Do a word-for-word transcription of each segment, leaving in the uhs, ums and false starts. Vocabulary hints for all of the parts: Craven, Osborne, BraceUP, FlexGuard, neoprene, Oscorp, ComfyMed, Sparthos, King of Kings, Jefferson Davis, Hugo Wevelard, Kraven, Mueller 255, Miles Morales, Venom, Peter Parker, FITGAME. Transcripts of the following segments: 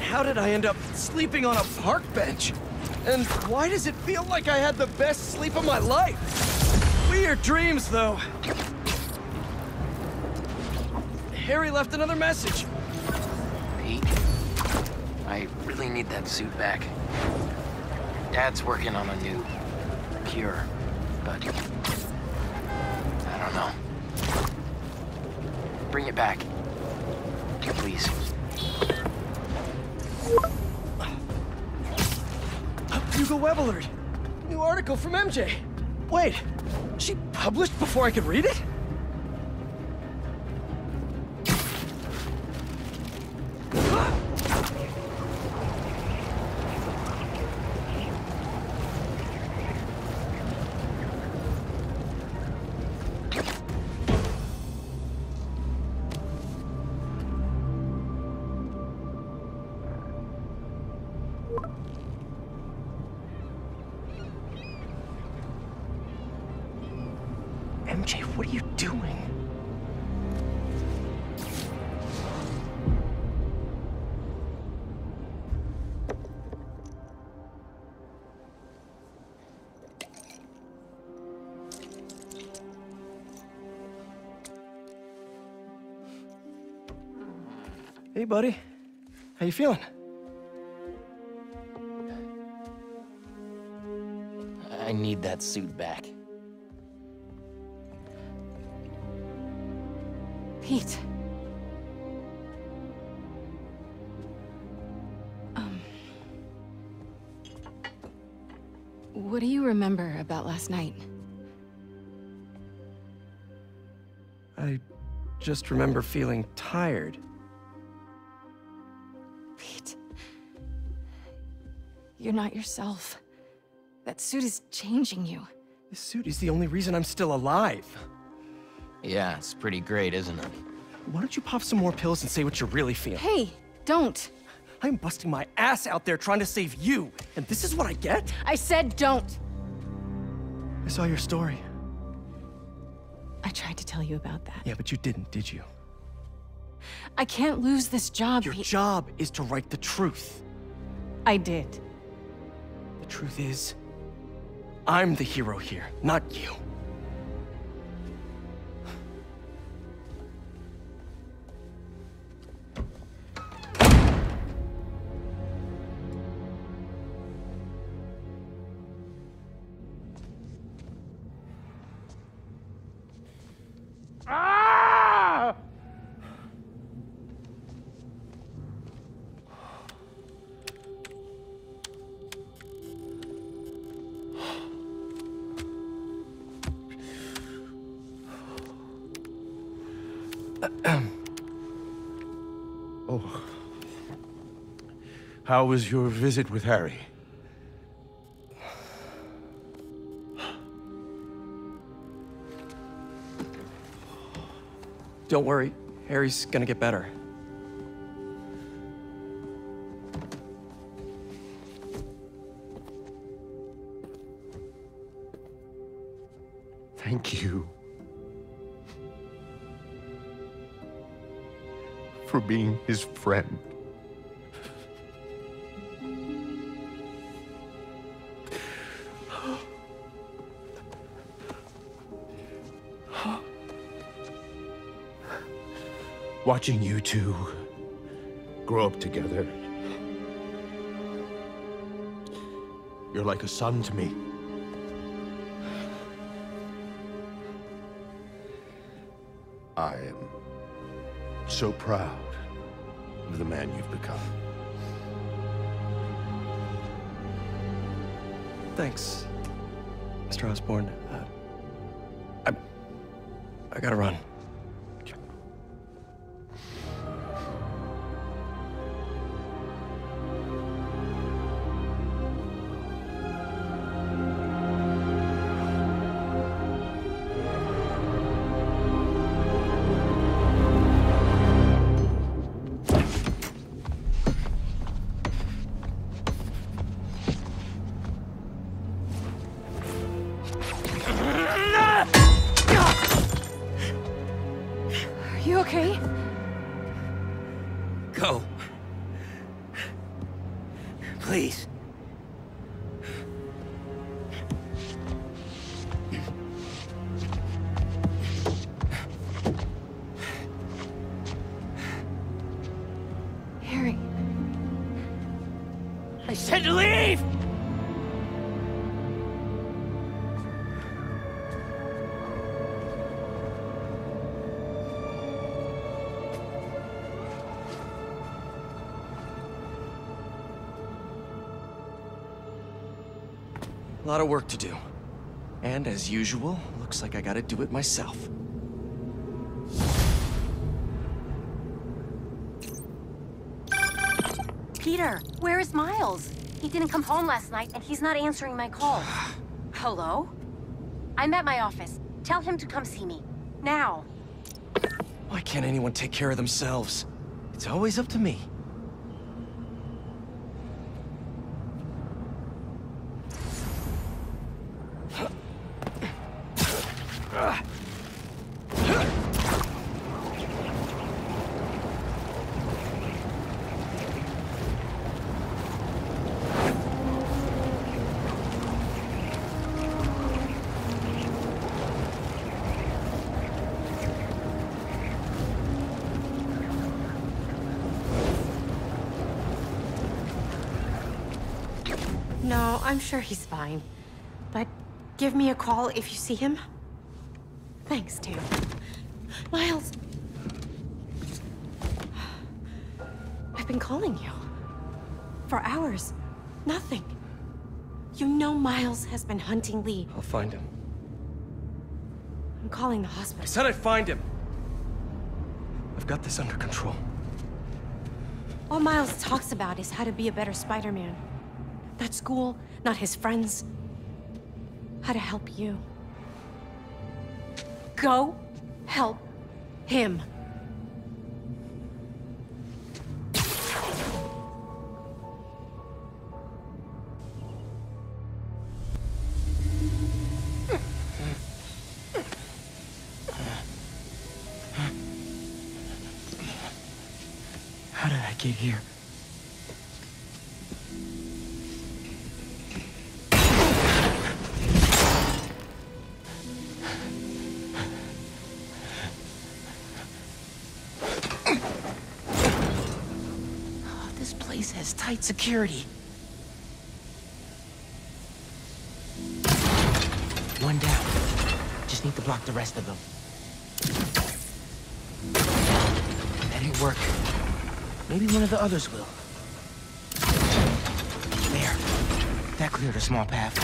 How did I end up sleeping on a park bench? And why does it feel like I had the best sleep of my life? Weird dreams, though. Harry left another message. Pete, I really need that suit back. Dad's working on a new cure, but I don't know. Bring it back, please. Hugo Wevelard. New article from M J. Wait, she published before I could read it? Hey, buddy. How you feeling? I need that suit back. Pete. Um... What do you remember about last night? I just remember feeling tired. You're not yourself. That suit is changing you. This suit is the only reason I'm still alive. Yeah, it's pretty great, isn't it? Why don't you pop some more pills and say what you really feel? Hey, don't. I'm busting my ass out there trying to save you, and this is what I get? I said don't. I saw your story. I tried to tell you about that. Yeah, but you didn't, did you? I can't lose this job. Your job is to write the truth. I did. The truth is, I'm the hero here, not you. Oh. How was your visit with Harry? Don't worry, Harry's gonna get better. Thank you. For being his friend. Watching you two grow up together, you're like a son to me. I am so proud of the man you've become. Thanks, Mister Osborne. Uh, I... I gotta run. Please. Harry. I said to leave! A lot of work to do. And as usual, looks like I gotta do it myself. Peter, where is Miles? He didn't come home last night and he's not answering my calls. Hello? I'm at my office. Tell him to come see me. Now. Why can't anyone take care of themselves? It's always up to me. No, I'm sure he's fine. But give me a call if you see him. Thanks, Tam. Miles! I've been calling you. For hours. Nothing. You know Miles has been hunting Lee. I'll find him. I'm calling the hospital. I said I'd find him! I've got this under control. All Miles talks about is how to be a better Spider-Man. Not school, not his friends. How to help you. Go help him. How did I get here? Tight security. One down. Just need to block the rest of them. That didn't work. Maybe one of the others will. There. That cleared a small path.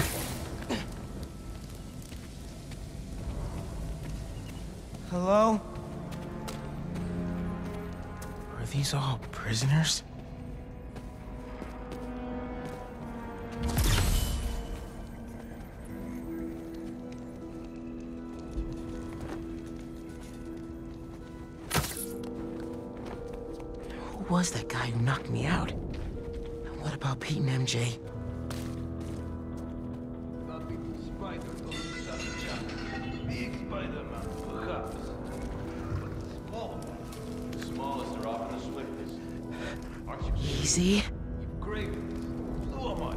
Hello? Are these all prisoners? Who was that guy who knocked me out? And what about Pete and M J? Easy. Craven. So am I.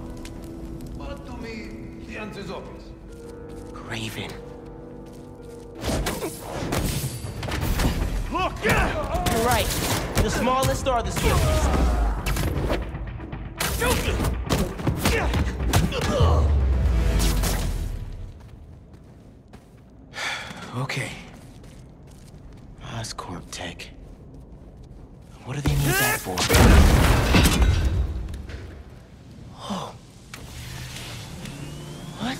But to me, the answer is obvious. Craven. Look! Yeah! You're right. The smallest are the strongest. Okay. Oscorp tech. What do they need that for? Oh. What?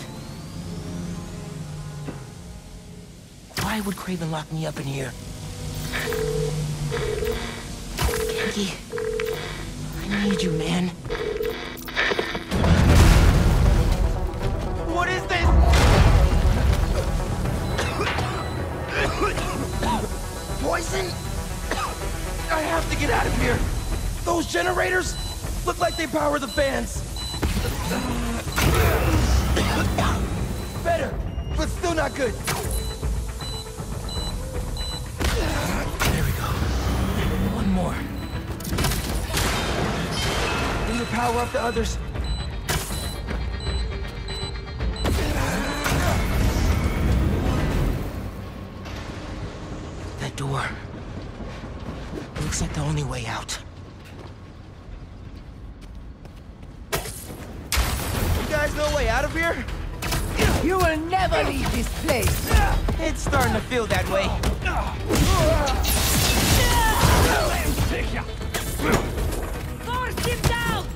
Why would Craven lock me up in here? I need you, man. What is this? Poison? I have to get out of here. Those generators look like they power the fans. Better, but still not good. power up the others. That door. Looks like the only way out. You guys know a way out of here? You will never leave this place. It's starting to feel that way. Force him down!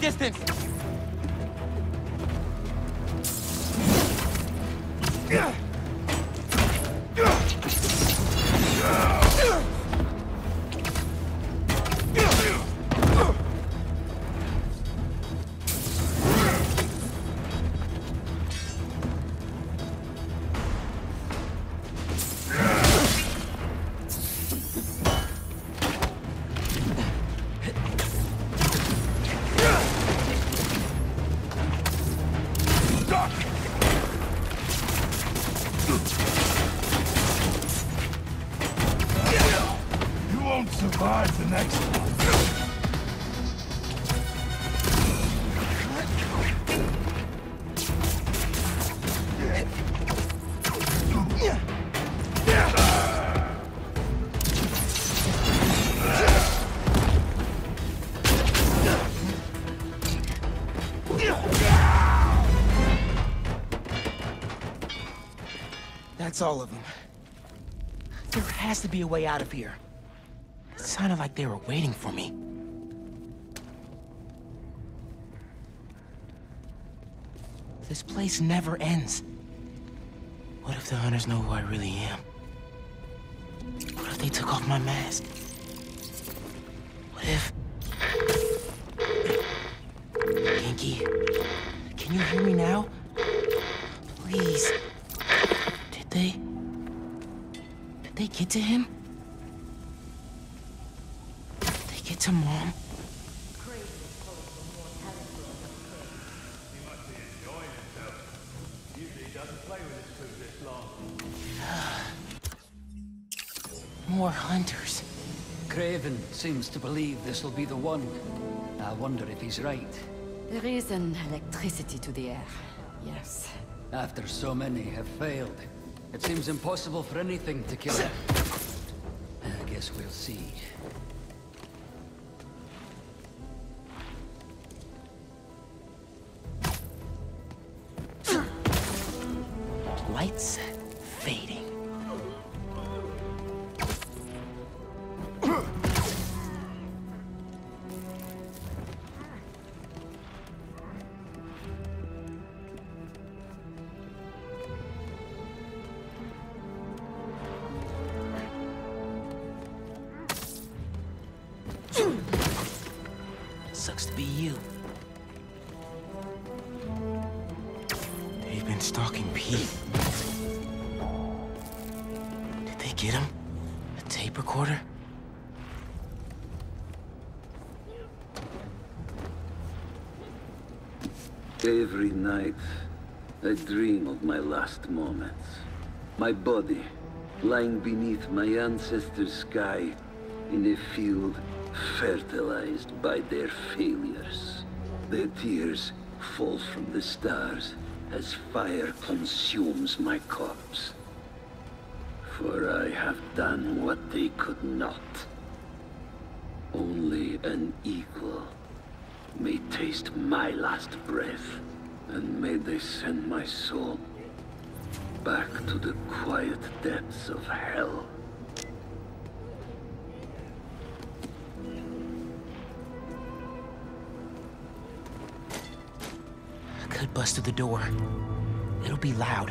Distance. That's all of them. There has to be a way out of here. It sounded like they were waiting for me. This place never ends. What if the hunters know who I really am? What if they took off my mask? What if... Genki, can you hear me now? Please. They... Did they get to him? Did they get to Mom? Craven told the mortality of the Craven. He must be enjoying himself. Usually he doesn't play with his food this long. More hunters. Craven seems to believe this will be the one. I wonder if he's right. There is an electricity to the air. Yes. After so many have failed, it seems impossible for anything to kill him. I guess we'll see. Lights fading. Sucks to be you. They've been stalking Pete. Did they get him? A tape recorder? Every night, I dream of my last moments. My body, lying beneath my ancestors' sky, in a field fertilized by their failures. Their tears fall from the stars as fire consumes my corpse. For I have done what they could not. Only an eagle may taste my last breath, and may they send my soul back to the quiet depths of hell. Could bust through the door. It'll be loud.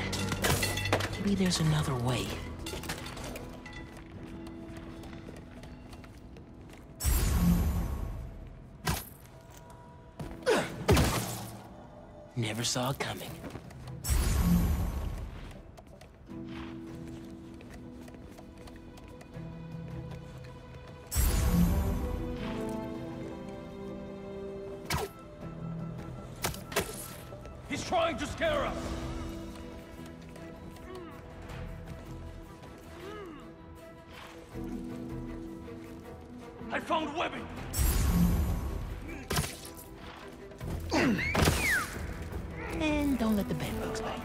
Maybe there's another way. Never saw it coming. He's trying to scare us! I found webbing! And don't let the bedbugs bite.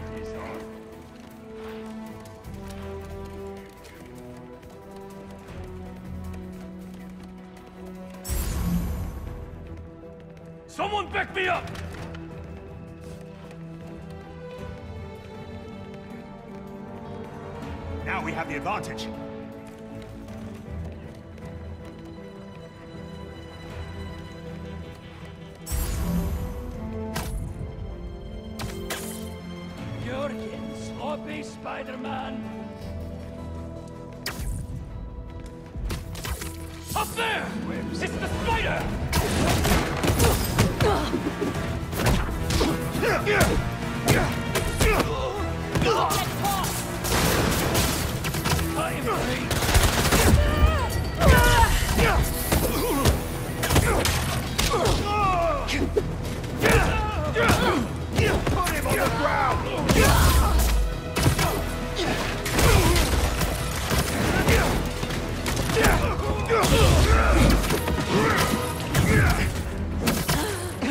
Someone back me up! Now we have the advantage. You're getting sloppy, Spider-Man. Up there! It's the spider!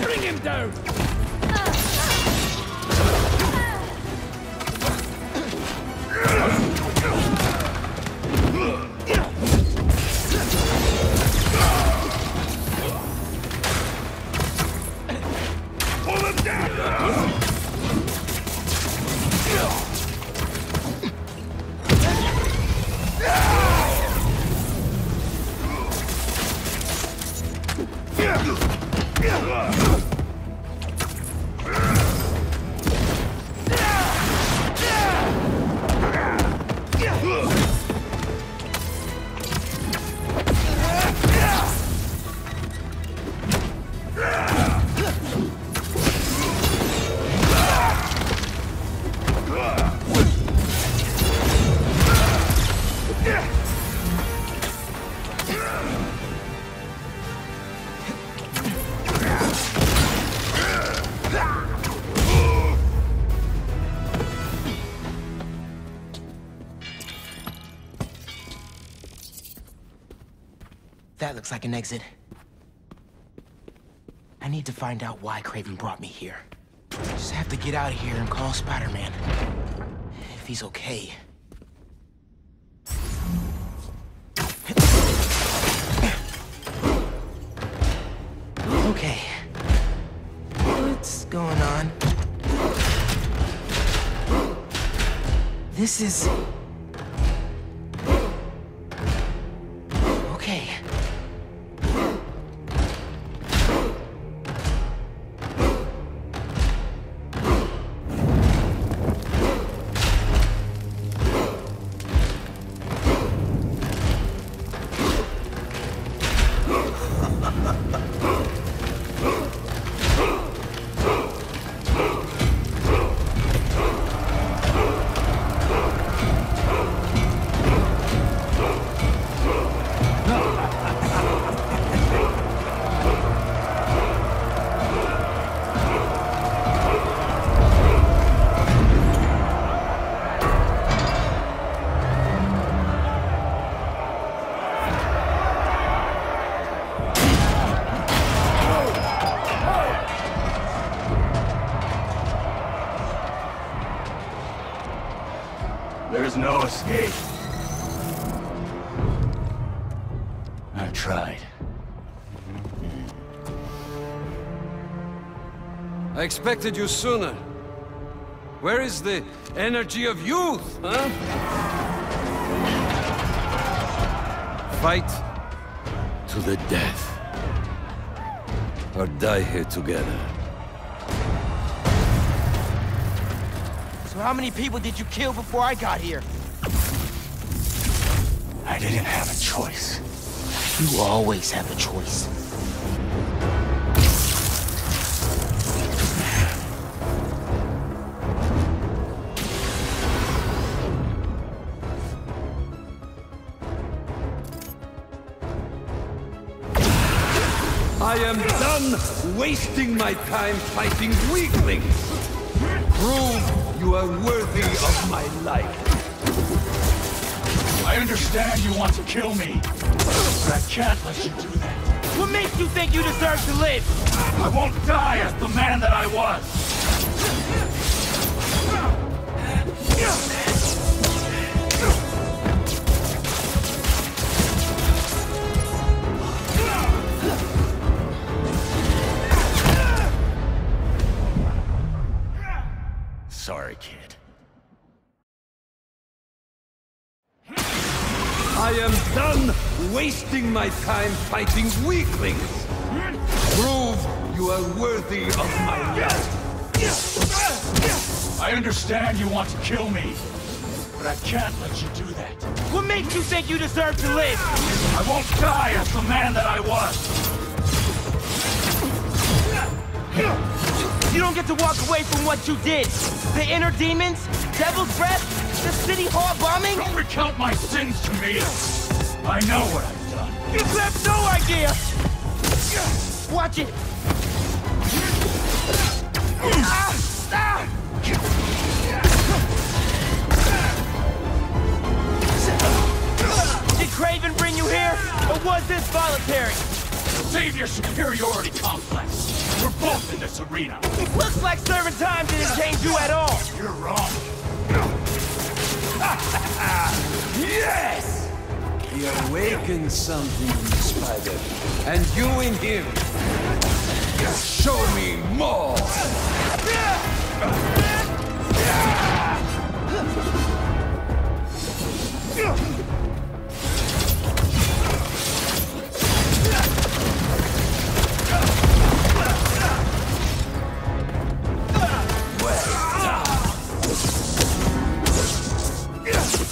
Bring him down! That looks like an exit. I need to find out why Craven brought me here. Just have to get out of here and call Spider-Man. If he's okay. Okay. What's going on? This is... Okay. There's no escape. I tried. I expected you sooner. Where is the energy of youth, huh? Fight to the death. Or die here together. How many people did you kill before I got here? I didn't have a choice. You always have a choice. I am done wasting my time fighting weaklings. Prove you are worthy of my life. I understand you want to kill me, but I can't let you do that. What makes you think you deserve to live? I won't die as the man that I was. Sorry, kid. I am done wasting my time fighting weaklings. Prove you are worthy of my love. I understand you want to kill me, but I can't let you do that. What makes you think you deserve to live? I won't die as the man that I was. You don't get to walk away from what you did. The inner demons, devil's breath, the city hall bombing. Don't recount my sins to me. I know what I've done. You have no idea. Watch it. Ah, ah. Did Kraven bring you here, or was this voluntary? Save your superiority complex. We're both in this arena. It looks like serving time didn't change you at all. You're wrong. Yes! He awakened something in the spider, and you in him. Show me more!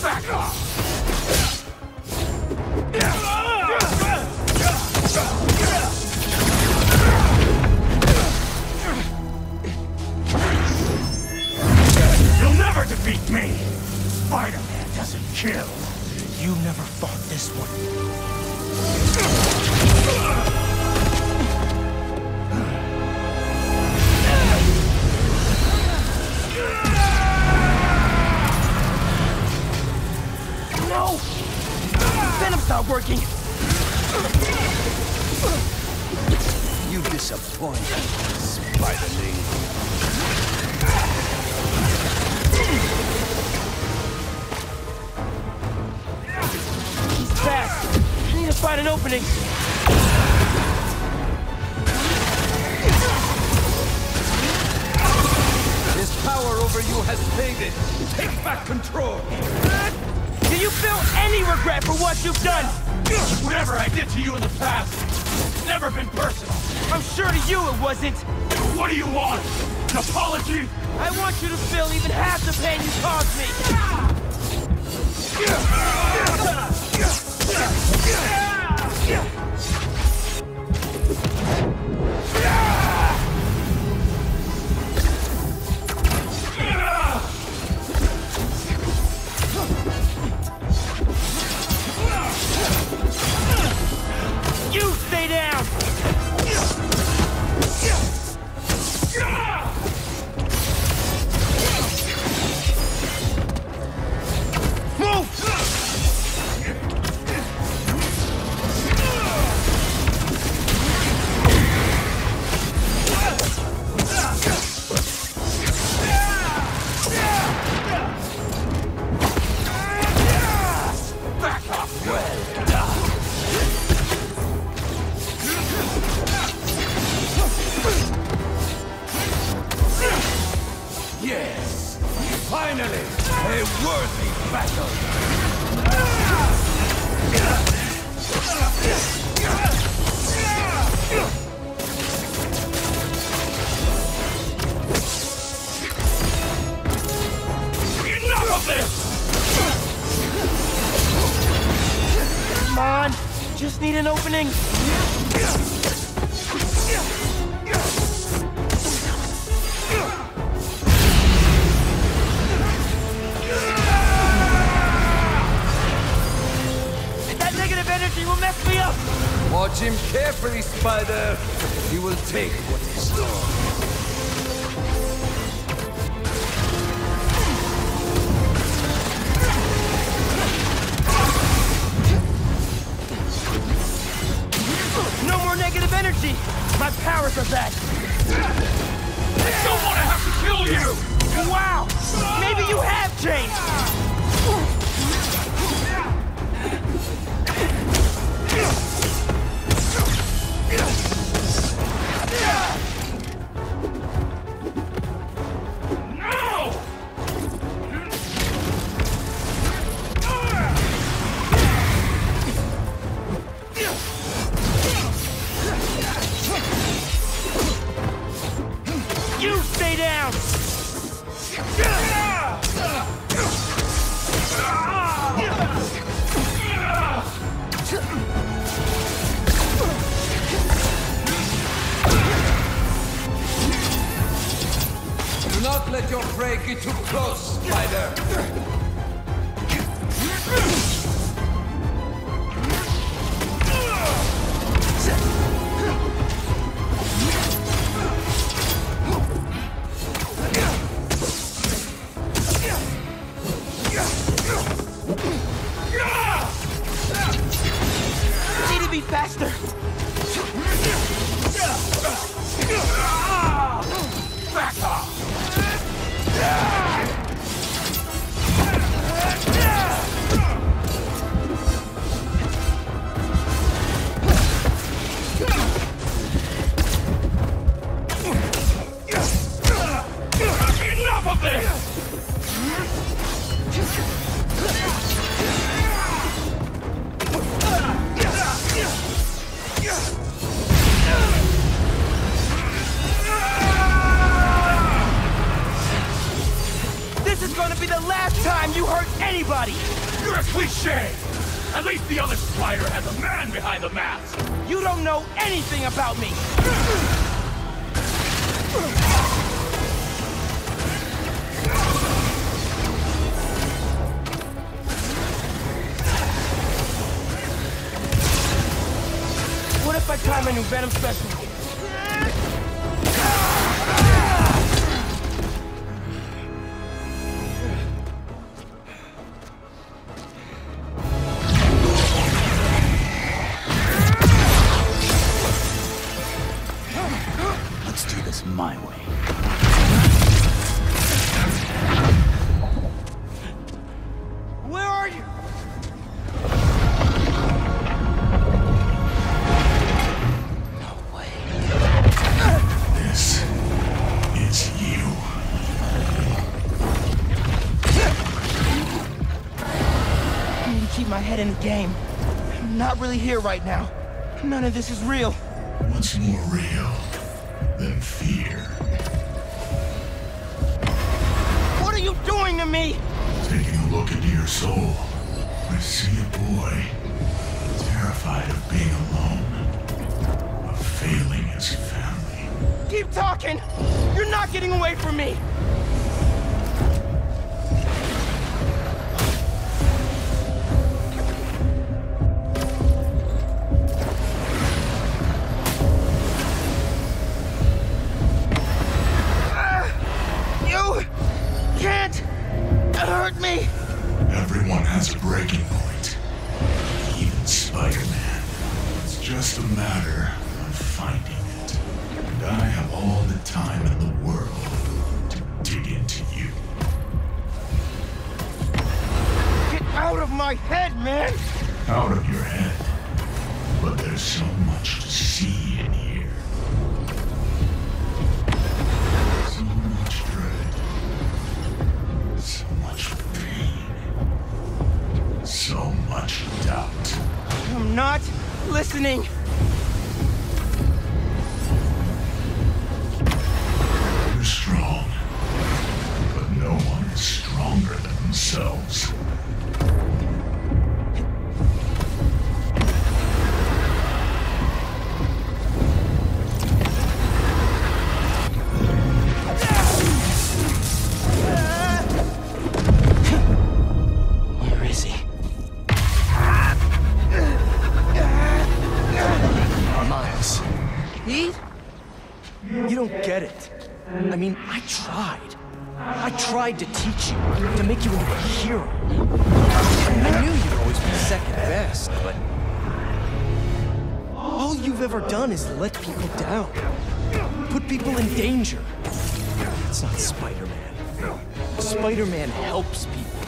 Back off! You'll never defeat me! Spider-Man doesn't kill. You never fought this one. No! Venom's not working! You disappoint, Spider-Man. opening. His power over you has faded. Take back control. Do you feel any regret for what you've done? Whatever I did to you in the past, it's never been personal. I'm sure to you it wasn't. What do you want? An apology? I want you to feel even half the pain you caused me. You stay down. An opening. That negative energy will mess me up. Watch him carefully, Spider. He will take what is yours. My powers are back. I don't want to have to kill you! Wow! Maybe you have changed! Venom special. Let's do this my way. Where are you? I need to keep my head in the game. I'm not really here right now. None of this is real. What's more real than fear? What are you doing to me? Taking a look into your soul, I see a boy terrified of being alone, of failing his family. Keep talking! You're not getting away from me! To teach you, to make you into a hero. I knew you'd always be second best, but all you've ever done is let people down, put people in danger. It's not Spider-Man. Spider-Man helps people.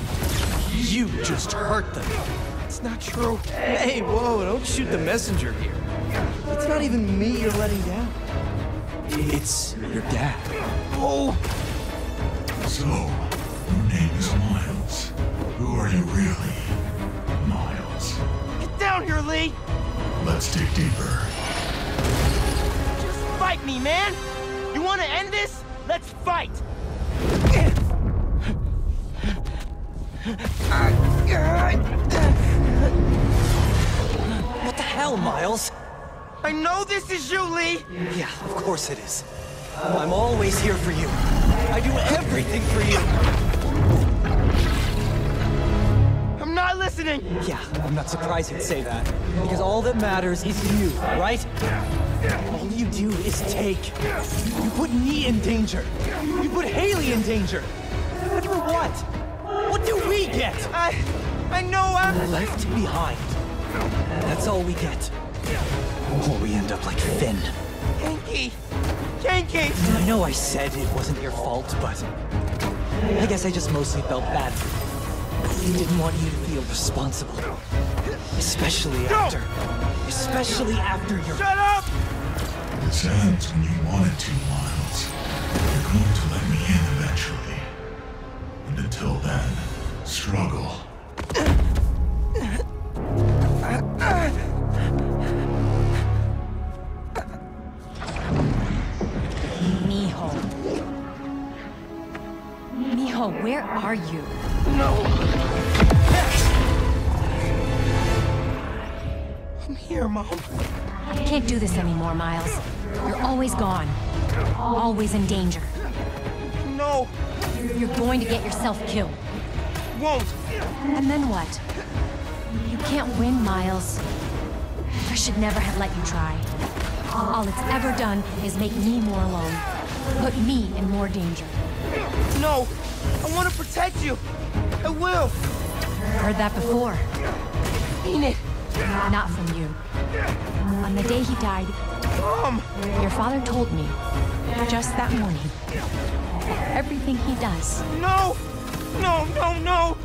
You just hurt them. It's not true. Hey, whoa, don't shoot the messenger here. It's not even me you're letting down. It's your dad. Oh! So, your name is Miles. Who are you really? Miles. Get down here, Lee! Let's dig deeper. Just fight me, man! You want to end this? Let's fight! What the hell, Miles? I know this is you, Lee! Yeah, of course it is. I'm always here for you. I do everything for you! I'm not listening! Yeah, I'm not surprised you'd say that. Because all that matters is you, right? All you do is take. You put me in danger. You put Haley in danger. But for what? What do we get? I... I know I'm... left behind. That's all we get. Or we end up like Finn. Hanky! Kinky. I know I said it wasn't your fault, but I guess I just mostly felt bad for you. I didn't want you to feel responsible. Especially no. after... Especially after your... Shut up! This ends when you wanted to, Miles. You're going to let me in eventually. And until then, struggle. Where are you? No! I'm here, Mom. I can't do this anymore, Miles. You're always gone. Always in danger. No! You're going to get yourself killed. Won't! And then what? You can't win, Miles. I should never have let you try. All it's ever done is make me more alone. Put me in more danger. No! I want to protect you! I will! Heard that before. I mean it! Not from you. On the day he died... Mom! Your father told me, just that morning, everything he does. No! No, no, no!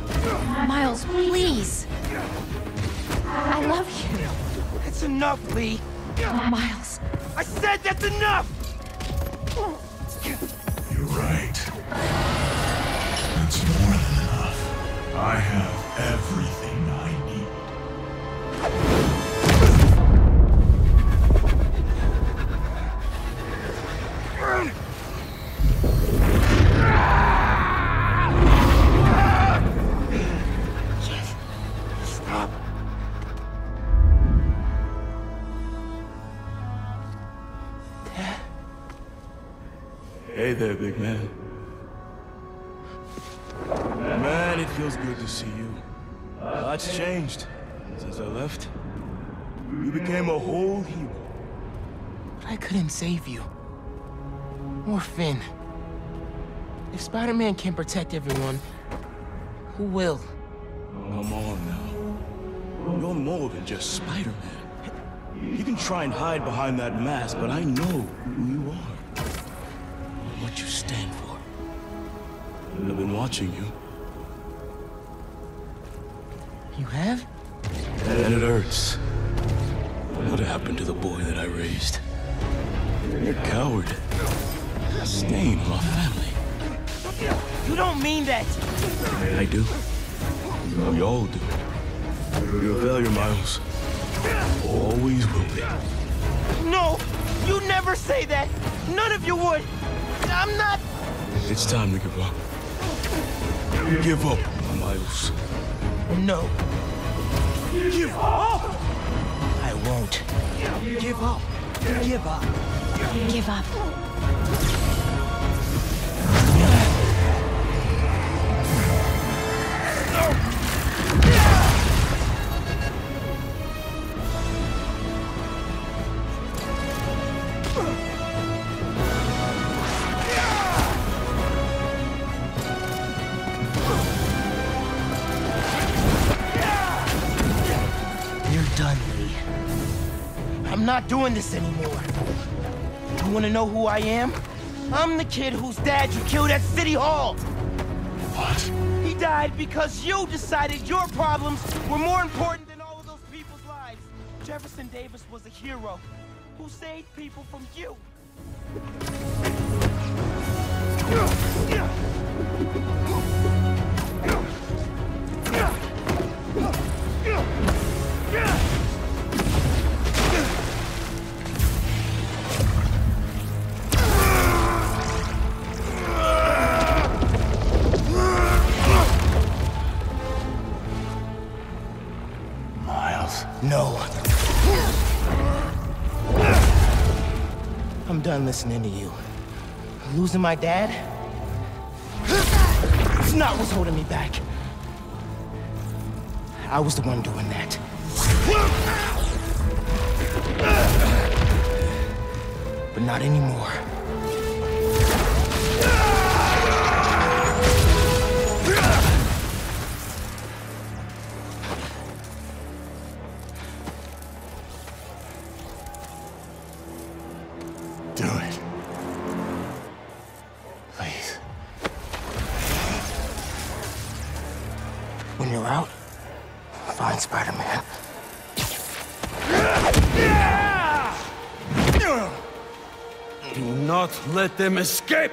Miles, please! I love you! That's enough, Lee! Miles! I said that's enough! You're right. there, big man. Man, it feels good to see you. Lots changed since I left. You became a whole hero. But I couldn't save you. Or Finn. If Spider-Man can't protect everyone, who will? Come on now. You're more than just Spider-Man. You can try and hide behind that mask, but I know who you are. And what you stand for. I've been watching you. You have? And it hurts. What happened to the boy that I raised? You're a coward. A stain on my family. You don't mean that! I do. We all do. You're a failure, Miles. Always will be. No! You never say that! None of you would! I'm not... It's time to give up. Give up, Miles. No. Give up! I won't. Give up. Give up. Give up. I'm not doing this anymore. You wanna know who I am? I'm the kid whose dad you killed at City Hall! What? He died because you decided your problems were more important than all of those people's lives. Jefferson Davis was a hero who saved people from you. No. I'm done listening to you. Losing my dad? It's not what's holding me back. I was the one doing that. But not anymore. Do it. Please. When you're out, find Spider-Man. Do not let them escape!